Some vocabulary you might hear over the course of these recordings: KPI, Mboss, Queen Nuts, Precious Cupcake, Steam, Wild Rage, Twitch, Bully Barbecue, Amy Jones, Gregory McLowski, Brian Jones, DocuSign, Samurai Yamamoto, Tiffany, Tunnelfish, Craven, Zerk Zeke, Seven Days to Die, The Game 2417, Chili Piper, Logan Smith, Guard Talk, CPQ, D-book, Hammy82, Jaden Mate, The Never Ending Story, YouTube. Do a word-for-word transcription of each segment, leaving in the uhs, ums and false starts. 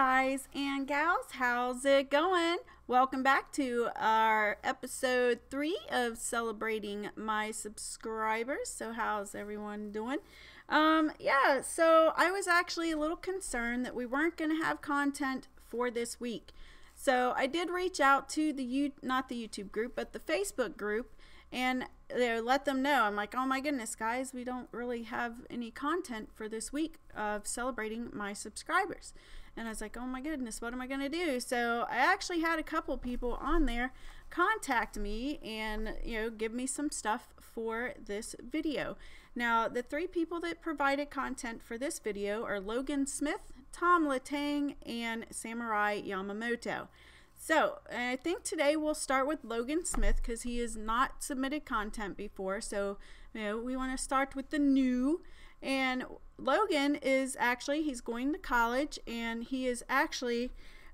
guys and gals, how's it going? Welcome back to our episode three of celebrating my subscribers. So how's everyone doing? Um, yeah, so I was actually a little concerned that we weren't going to have content for this week. So I did reach out to the you not the YouTube group, but the Facebook group, and they let them know. I'm like, oh my goodness, guys, we don't really have any content for this week of celebrating my subscribers. And I was like, oh my goodness, what am I going to do? So I actually had a couple people on there contact me and, you know, give me some stuff for this video. Now, the three people that provided content for this video are Logan Smith, Tom Letang, and Samurai Yamamoto. So, I think today we'll start with Logan Smith because he has not submitted content before. So, you know, we want to start with the new. And Logan is actually, he's going to college, and he is actually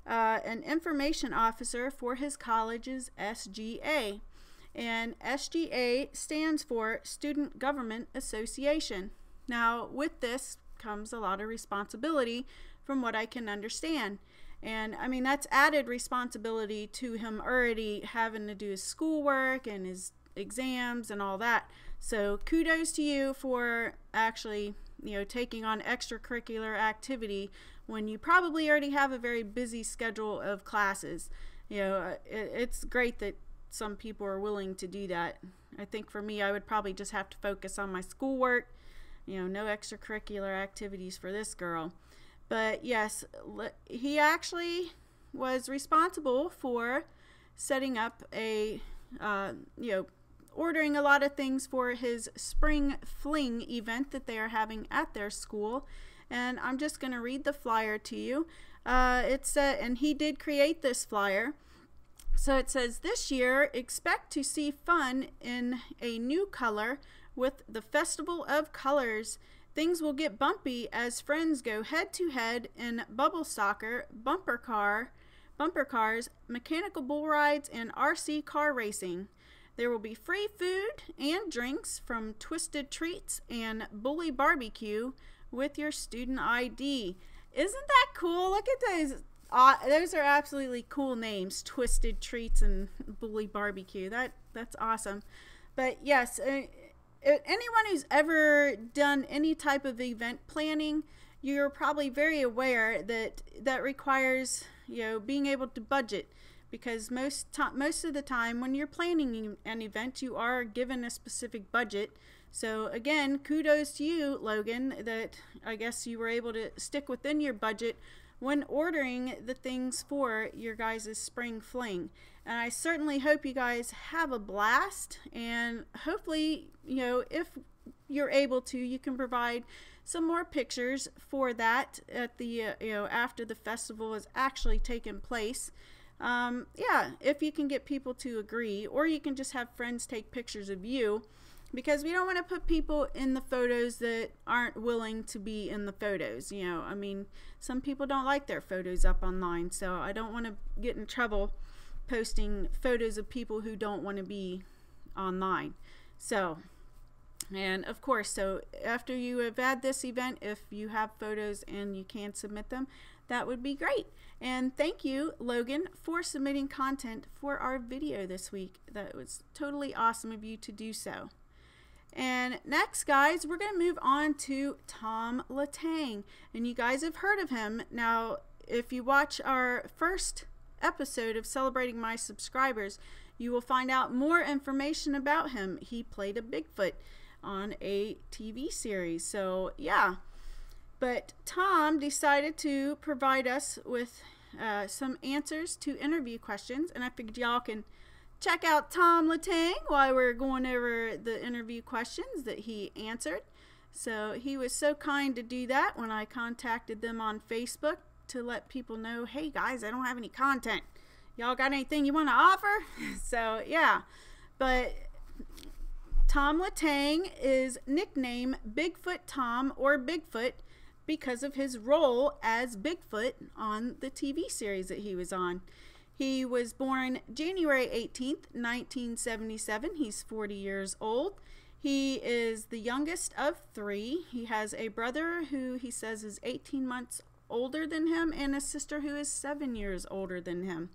uh, an information officer for his college's S G A. And S G A stands for Student Government Association. Now, with this comes a lot of responsibility from what I can understand. And I mean, that's added responsibility to him already having to do his schoolwork and his exams and all that. So kudos to you for actually, you know, taking on extracurricular activity when you probably already have a very busy schedule of classes. You know, it, it's great that some people are willing to do that. I think for me, I would probably just have to focus on my schoolwork. You know, no extracurricular activities for this girl. But yes, he actually was responsible for setting up a, uh, you know, ordering a lot of things for his spring fling event that they are having at their school. And I'm just going to read the flyer to you. Uh, it's uh, and he did create this flyer. So it says, this year, expect to see fun in a new color with the Festival of Colors. Things will get bumpy as friends go head-to-head in bubble soccer, bumper car, bumper cars, mechanical bull rides, and R C car racing. There will be free food and drinks from Twisted Treats and Bully Barbecue with your student I D. Isn't that cool? Look at those. Uh, those are absolutely cool names, Twisted Treats and Bully Barbecue. That, that's awesome. But yes, uh, anyone who's ever done any type of event planning, you're probably very aware that that requires, you know, being able to budget, because most most of the time when you're planning an event, you are given a specific budget. So again, kudos to you, Logan, that I guess you were able to stick within your budget when ordering the things for your guys' spring fling. And I certainly hope you guys have a blast, and hopefully, you know, if you're able to, you can provide some more pictures for that at the, uh, you know, after the festival is actually taken place. Um, yeah, if you can get people to agree, or you can just have friends take pictures of you, because we don't want to put people in the photos that aren't willing to be in the photos. You know, I mean, some people don't like their photos up online, so I don't want to get in trouble posting photos of people who don't want to be online. So, and of course, so after you have had this event, if you have photos and you can submit them, that would be great. And thank you, Logan, for submitting content for our video this week. That was totally awesome of you to do so. And next, guys, we're going to move on to Tom Letang. And you guys have heard of him. Now, if you watch our first episode of Celebrating My Subscribers, you will find out more information about him. He played a Bigfoot on a T V series. So, yeah. But Tom decided to provide us with uh, some answers to interview questions. And I figured y'all can check out Tom Letang while we're going over the interview questions that he answered. So he was so kind to do that when I contacted them on Facebook to let people know, hey guys, I don't have any content. Y'all got anything you want to offer? So yeah, but Tom Letang is nicknamed Bigfoot Tom or Bigfoot because of his role as Bigfoot on the T V series that he was on. He was born January eighteenth, nineteen seventy-seven. He's forty years old. He is the youngest of three. He has a brother who he says is eighteen months older than him and a sister who is seven years older than him.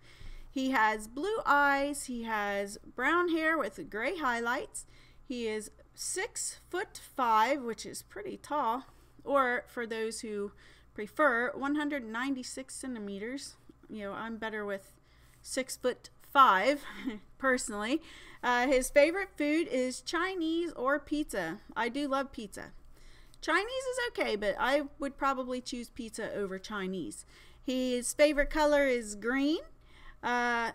He has blue eyes. He has brown hair with gray highlights. He is six foot five, which is pretty tall, or for those who prefer, one hundred ninety-six centimeters. You know, I'm better with six foot five, personally. Uh, his favorite food is Chinese or pizza. I do love pizza. Chinese is okay, but I would probably choose pizza over Chinese. His favorite color is green. Uh,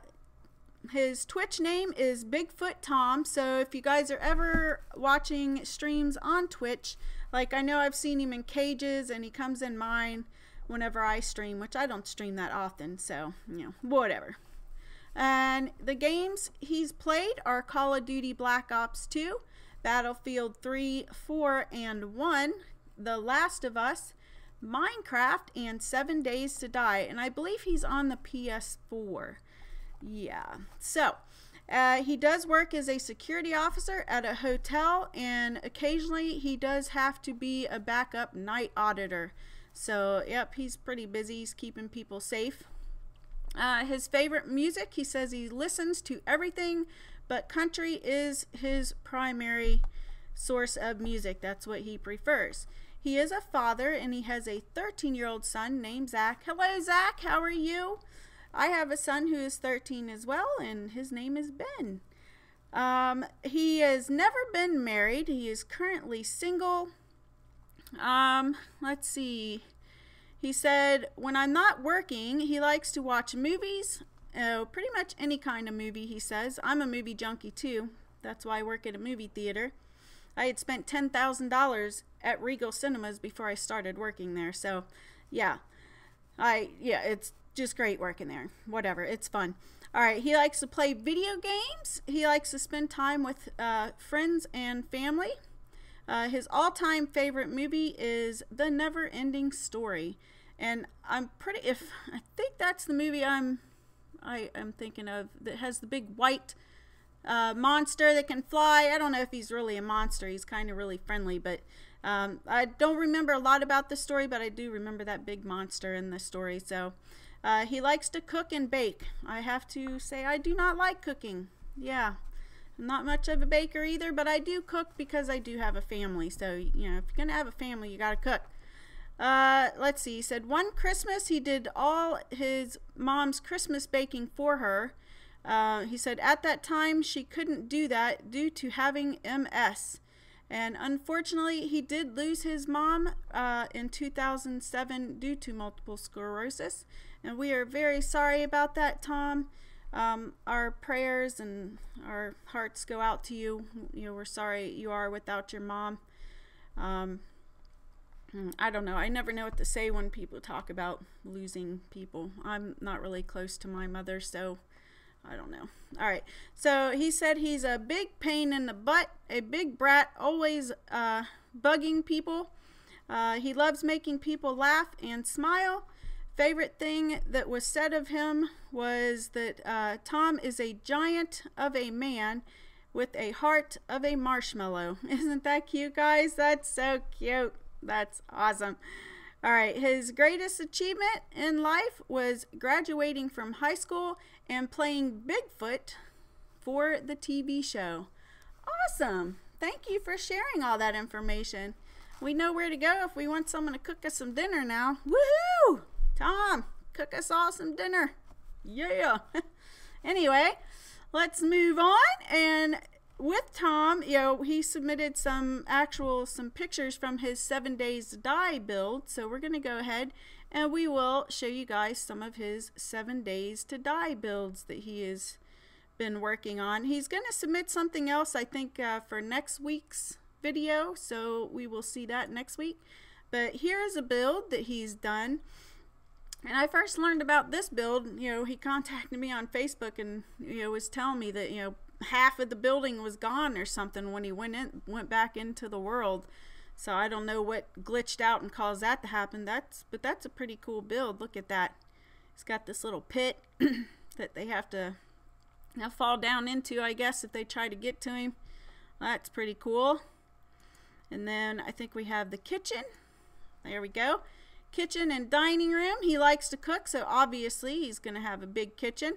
his Twitch name is Bigfoot Tom, so if you guys are ever watching streams on Twitch, like I know I've seen him in Cages and he comes in mine whenever I stream, which I don't stream that often, so, you know, whatever. And the games he's played are Call of Duty Black Ops two, Battlefield three, four, and one, The Last of Us, Minecraft, and Seven Days to Die. And I believe he's on the P S four. Yeah. So, uh, he does work as a security officer at a hotel, and occasionally he does have to be a backup night auditor. So, yep, he's pretty busy. He's keeping people safe. Uh, his favorite music, he says he listens to everything, but country is his primary source of music. That's what he prefers. He is a father, and he has a thirteen-year-old son named Zach. Hello, Zach. How are you? I have a son who is thirteen as well, and his name is Ben. Um, he has never been married. He is currently single. Um, let's see. He said, when I'm not working, he likes to watch movies. Oh, pretty much any kind of movie, he says. I'm a movie junkie, too. That's why I work at a movie theater. I had spent ten thousand dollars at Regal Cinemas before I started working there. So, yeah. I yeah, it's just great working there. Whatever. It's fun. All right. He likes to play video games. He likes to spend time with uh, friends and family. Uh, his all-time favorite movie is The Never Ending Story. And I'm pretty, if, I think that's the movie I'm, I am thinking of that has the big white uh, monster that can fly. I don't know if he's really a monster. He's kind of really friendly, but um, I don't remember a lot about the story, but I do remember that big monster in the story. So uh, he likes to cook and bake. I have to say I do not like cooking. Yeah. I'm not much of a baker either, but I do cook because I do have a family. So, you know, if you're going to have a family, you got to cook. Uh, let's see. He said one Christmas, he did all his mom's Christmas baking for her. Uh, he said at that time, she couldn't do that due to having M S. And unfortunately, he did lose his mom uh, in two thousand seven due to multiple sclerosis. And we are very sorry about that, Tom. Um, our prayers and our hearts go out to you. You know, we're sorry you are without your mom. Um, I don't know. I never know what to say when people talk about losing people. I'm not really close to my mother, so I don't know. All right. So he said he's a big pain in the butt, a big brat, always uh, bugging people. Uh, he loves making people laugh and smile. Favorite thing that was said of him was that uh, Tom is a giant of a man with a heart of a marshmallow. Isn't that cute, guys? That's so cute. That's awesome. All right. His greatest achievement in life was graduating from high school and playing Bigfoot for the T V show. Awesome. Thank you for sharing all that information. We know where to go if we want someone to cook us some dinner now. Woohoo! Tom, cook us all some dinner. Yeah. Anyway, let's move on. And with Tom, you know, he submitted some actual, some pictures from his Seven Days to Die build. So we're going to go ahead and we will show you guys some of his Seven Days to Die builds that he has been working on. He's going to submit something else, I think, uh, for next week's video. So we will see that next week. But here is a build that he's done. And I first learned about this build, you know, he contacted me on Facebook and, you know, was telling me that, you know, half of the building was gone or something when he went in, went back into the world. So I don't know what glitched out and caused that to happen. That's, but that's a pretty cool build. Look at that. It's got this little pit that they have to now fall down into, I guess, if they try to get to him. That's pretty cool. And then I think we have the kitchen. There we go. kitchen and dining room. He likes to cook, so obviously he's going to have a big kitchen.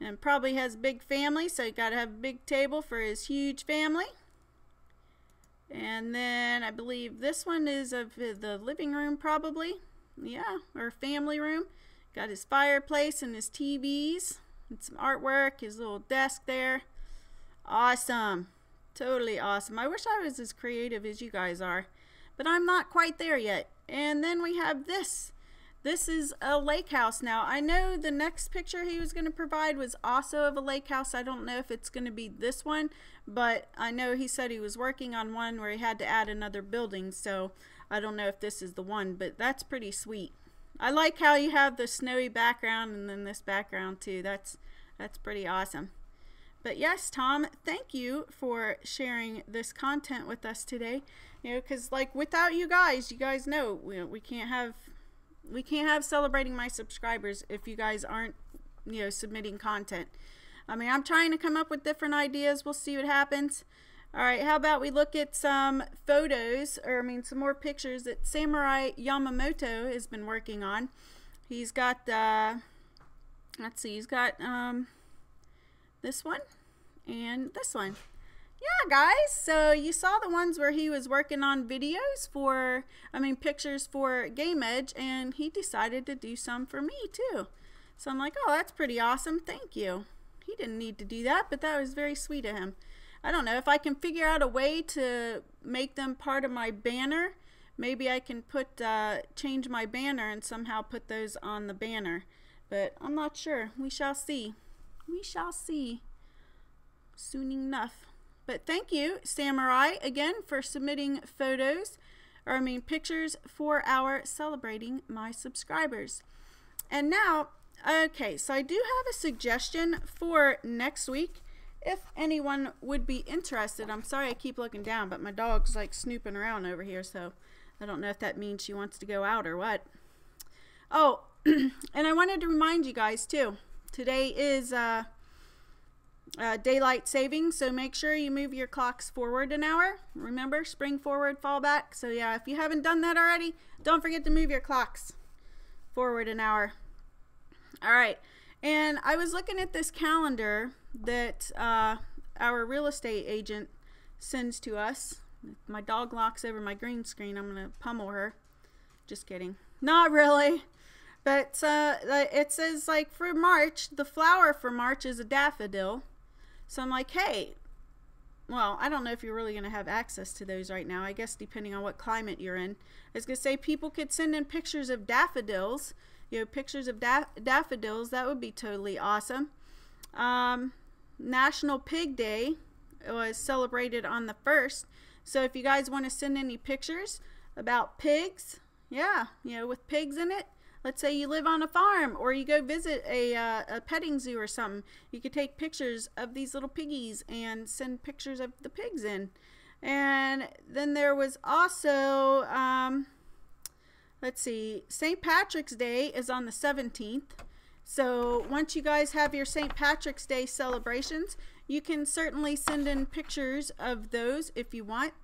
And probably has a big family, so you got to have a big table for his huge family. And then I believe this one is of the living room probably. Yeah, or family room. Got his fireplace and his T Vs and some artwork, his little desk there. Awesome. Totally awesome. I wish I was as creative as you guys are, but I'm not quite there yet. And then we have this. This is a lake house now. I know the next picture he was going to provide was also of a lake house. I don't know if it's going to be this one, but I know he said he was working on one where he had to add another building, so I don't know if this is the one, but that's pretty sweet. I like how you have the snowy background and then this background too. That's, that's pretty awesome. But yes, Tom, thank you for sharing this content with us today. You know, because like without you guys, you guys know we, we can't have we can't have celebrating my subscribers if you guys aren't, you know, submitting content. I mean, I'm trying to come up with different ideas. We'll see what happens. All right, how about we look at some photos, or I mean, some more pictures that Samurai Yamamoto has been working on. He's got, uh, let's see, he's got um, this one and this one. Yeah, guys, so you saw the ones where he was working on videos for, I mean, pictures for Game Edge, and he decided to do some for me, too. So I'm like, oh, that's pretty awesome. Thank you. He didn't need to do that, but that was very sweet of him. I don't know if I can figure out a way to make them part of my banner. Maybe I can put uh, change my banner and somehow put those on the banner, but I'm not sure. We shall see. We shall see soon enough. But thank you, Samurai, again for submitting photos, or I mean pictures for our celebrating my subscribers. And now, okay, so I do have a suggestion for next week. If anyone would be interested, I'm sorry I keep looking down, but my dog's like snooping around over here, so I don't know if that means she wants to go out or what. Oh, and I wanted to remind you guys too, today is uh, uh, daylight savings, so make sure you move your clocks forward an hour. Remember, spring forward, fall back. So yeah, if you haven't done that already, don't forget to move your clocks forward an hour. All right. And I was looking at this calendar that uh, our real estate agent sends to us. If my dog locks over my green screen, I'm going to pummel her. Just kidding. Not really. But uh, it says, like, for March, the flower for March is a daffodil. So I'm like, hey, well, I don't know if you're really going to have access to those right now. I guess depending on what climate you're in. I was going to say people could send in pictures of daffodils. You know, pictures of da daffodils, that would be totally awesome. Um, National Pig Day was celebrated on the first, so if you guys want to send any pictures about pigs, yeah, you know, with pigs in it. Let's say you live on a farm or you go visit a, uh, a petting zoo or something. You could take pictures of these little piggies and send pictures of the pigs in. And then there was also... Um, Let's see, Saint Patrick's Day is on the seventeenth. So once you guys have your Saint Patrick's Day celebrations, you can certainly send in pictures of those if you want.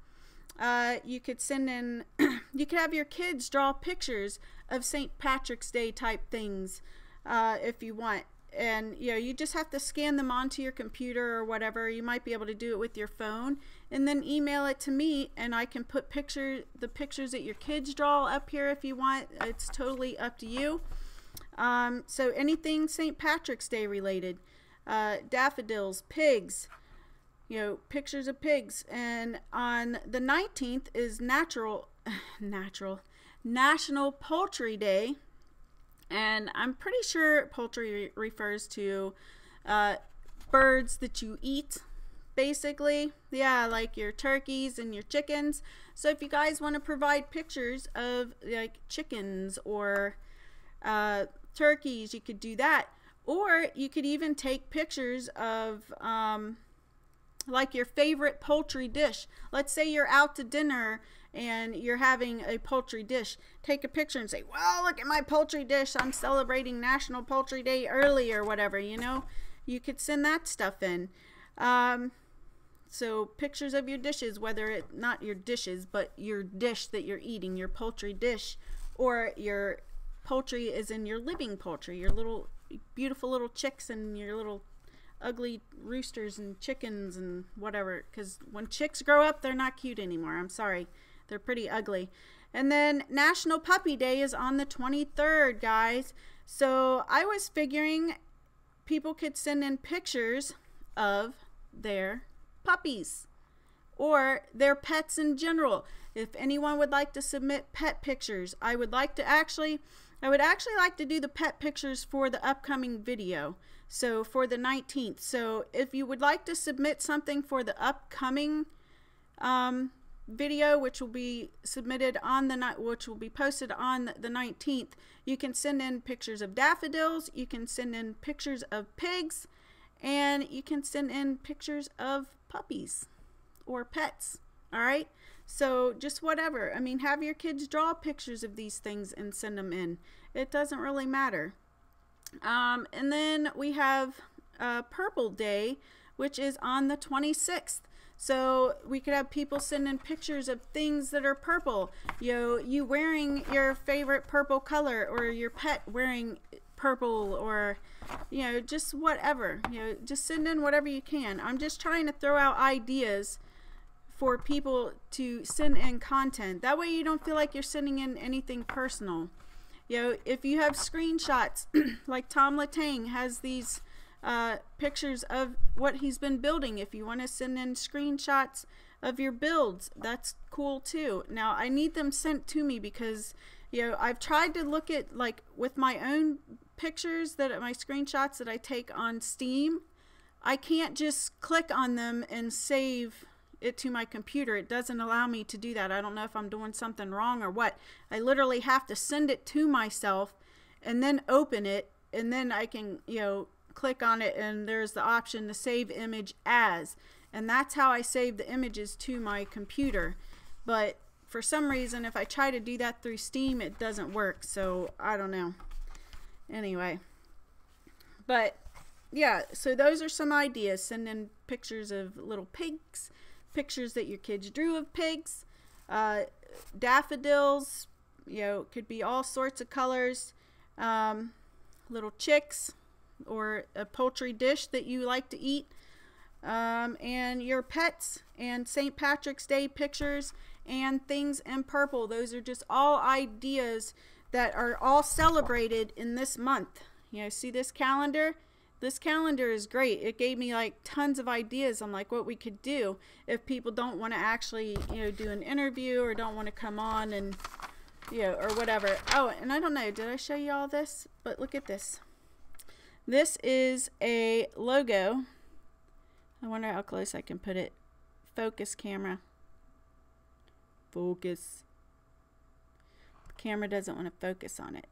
Uh, you could send in, you could have your kids draw pictures of Saint Patrick's Day type things uh, if you want. And you know, you just have to scan them onto your computer or whatever. You might be able to do it with your phone and then email it to me, and I can put picture the pictures that your kids draw up here if you want. It's totally up to you. Um, so anything Saint Patrick's Day related, uh, daffodils, pigs, you know, pictures of pigs. And on the nineteenth is natural natural National Poultry Day. And I'm pretty sure poultry refers to uh, birds that you eat, basically. Yeah, like your turkeys and your chickens. So if you guys want to provide pictures of like chickens or uh, turkeys, you could do that. Or you could even take pictures of um, like your favorite poultry dish. Let's say you're out to dinner and you're having a poultry dish. Take a picture and say, well, look at my poultry dish. I'm celebrating National Poultry Day early or whatever, you know. You could send that stuff in. Um, so pictures of your dishes, whether it, not your dishes, but your dish that you're eating, your poultry dish or your poultry is in your living poultry, your little beautiful little chicks and your little ugly roosters and chickens and whatever, because when chicks grow up, they're not cute anymore. I'm sorry, they're pretty ugly. And then National Puppy Day is on the twenty-third, guys. So I was figuring people could send in pictures of their puppies or their pets in general. If anyone would like to submit pet pictures, I would like to actually I would actually like to do the pet pictures for the upcoming video, so for the nineteenth. So if you would like to submit something for the upcoming um, video, which will be submitted on the night, which will be posted on the nineteenth, you can send in pictures of daffodils, you can send in pictures of pigs, and you can send in pictures of puppies or pets. All right, so just whatever. I mean, have your kids draw pictures of these things and send them in. It doesn't really matter. Um, and then we have uh, Purple Day, which is on the twenty-sixth. So we could have people send in pictures of things that are purple. You know, you wearing your favorite purple color, or your pet wearing purple, or, you know, just whatever. You know, just send in whatever you can. I'm just trying to throw out ideas for people to send in content. That way you don't feel like you're sending in anything personal. You know, if you have screenshots, like Tom Letang has these uh, pictures of what he's been building. If you want to send in screenshots of your builds, that's cool too. Now, I need them sent to me because, you know, I've tried to look at, like, with my own pictures, that my screenshots that I take on Steam, I can't just click on them and save it to my computer. It doesn't allow me to do that. I don't know if I'm doing something wrong or what. I literally have to send it to myself and then open it, and then I can, you know, click on it, and there's the option to save image as, and that's how I save the images to my computer. But for some reason, if I try to do that through Steam, it doesn't work, so I don't know. Anyway, but yeah, so those are some ideas. Send in pictures of little pigs, pictures that your kids drew of pigs, uh, daffodils, you know, could be all sorts of colors, um, little chicks, or a poultry dish that you like to eat, um, and your pets, and Saint Patrick's Day pictures, and things in purple. Those are just all ideas that are all celebrated in this month. You know, see this calendar? This calendar is great. It gave me like tons of ideas on like what we could do if people don't want to actually, you know, do an interview or don't want to come on and, you know, or whatever. Oh, and I don't know, did I show you all this? But look at this. This is a logo. I wonder how close I can put it. Focus camera. Focus. The camera doesn't want to focus on it.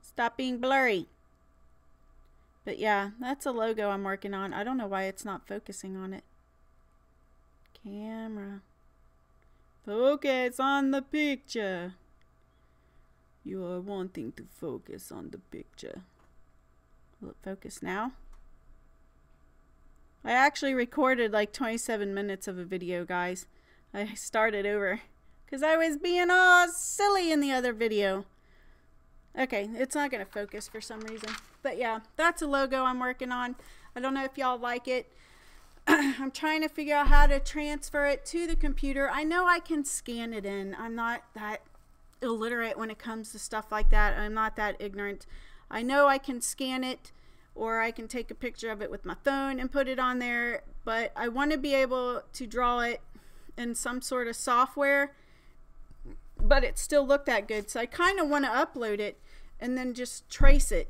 Stop being blurry. But yeah, that's a logo I'm working on. I don't know why it's not focusing on it. Camera. Focus on the picture. You are wanting to focus on the picture. Will it focus now? I actually recorded like twenty-seven minutes of a video, guys. I started over because I was being all silly in the other video. Okay, it's not going to focus for some reason. But yeah, that's a logo I'm working on. I don't know if y'all like it. I'm trying to figure out how to transfer it to the computer. I know I can scan it in. I'm not that illiterate when it comes to stuff like that. I'm not that ignorant. I know I can scan it, or I can take a picture of it with my phone and put it on there. But I want to be able to draw it in some sort of software, but it still looked that good. So I kind of want to upload it and then just trace it,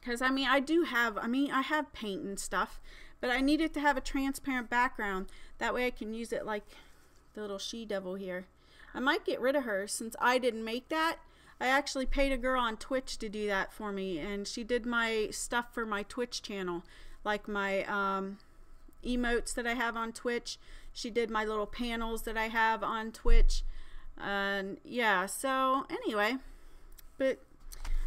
because I mean I do have I mean I have paint and stuff, but I need it to have a transparent background. That way I can use it like the little she-devil here. I might get rid of her since I didn't make that. I actually paid a girl on Twitch to do that for me, and she did my stuff for my Twitch channel, like my um, emotes that I have on Twitch. She did my little panels that I have on Twitch. And yeah, so anyway, but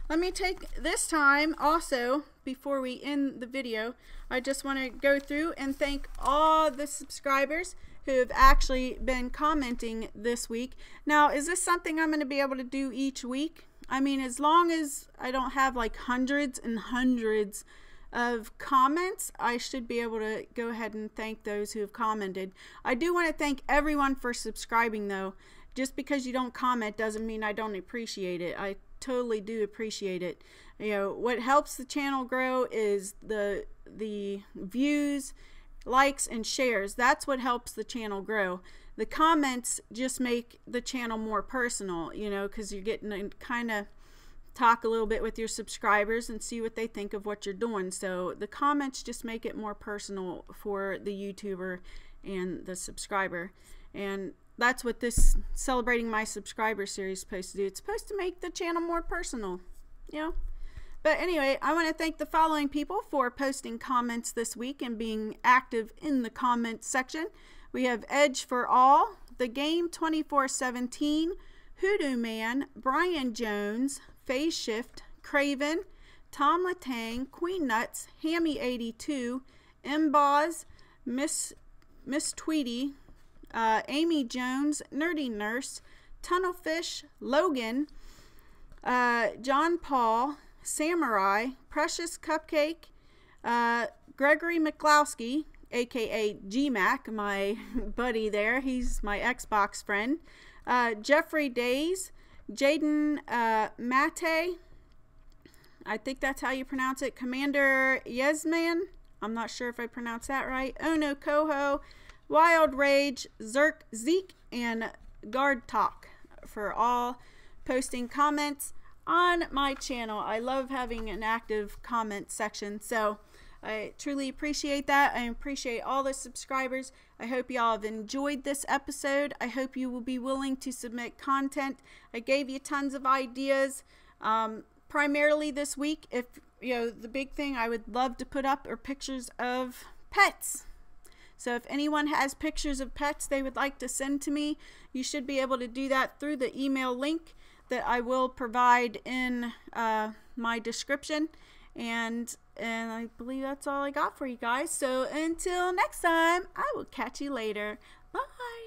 let me take this time also, before we end the video, I just want to go through and thank all the subscribers. who have actually been commenting this week. Now, is this something I'm going to be able to do each week? I mean, as long as I don't have like hundreds and hundreds of comments, I should be able to go ahead and thank those who have commented. I do want to thank everyone for subscribing, though. Just because you don't comment doesn't mean I don't appreciate it. I totally do appreciate it. You know, what helps the channel grow is the the views, likes, and shares. That's what helps the channel grow. The comments just make the channel more personal, you know, because you're getting to kind of talk a little bit with your subscribers and see what they think of what you're doing. So the comments just make it more personal for the YouTuber and the subscriber. And that's what this Celebrating My Subscriber series is supposed to do. It's supposed to make the channel more personal, you know. But anyway, I want to thank the following people for posting comments this week and being active in the comments section. We have Edge for All, The Game twenty-four seventeen, Hoodoo Man, Brian Jones, Phase Shift, Craven, Tom Letang, Queen Nuts, Hammy eighty-two, Mboss, Miss, Miss Tweety, Uh, Amy Jones, Nerdy Nurse, Tunnelfish, Logan, uh, John Paul, Samurai, Precious Cupcake, uh, Gregory McLowski, aka G Mac, my buddy there, he's my Xbox friend, uh, Jeffrey Days, Jaden uh, Mate, I think that's how you pronounce it, Commander Yesman, I'm not sure if I pronounce that right, Ono Koho, Wild Rage, Zerk, Zeke, and Guard Talk for all posting comments on my channel. I love having an active comment section, so I truly appreciate that. I appreciate all the subscribers. I hope y'all have enjoyed this episode. I hope you will be willing to submit content. I gave you tons of ideas, um, primarily this week. If you know, the big thing I would love to put up are pictures of pets. So if anyone has pictures of pets they would like to send to me, you should be able to do that through the email link that I will provide in uh, my description. And, and I believe that's all I got for you guys. So until next time, I will catch you later. Bye.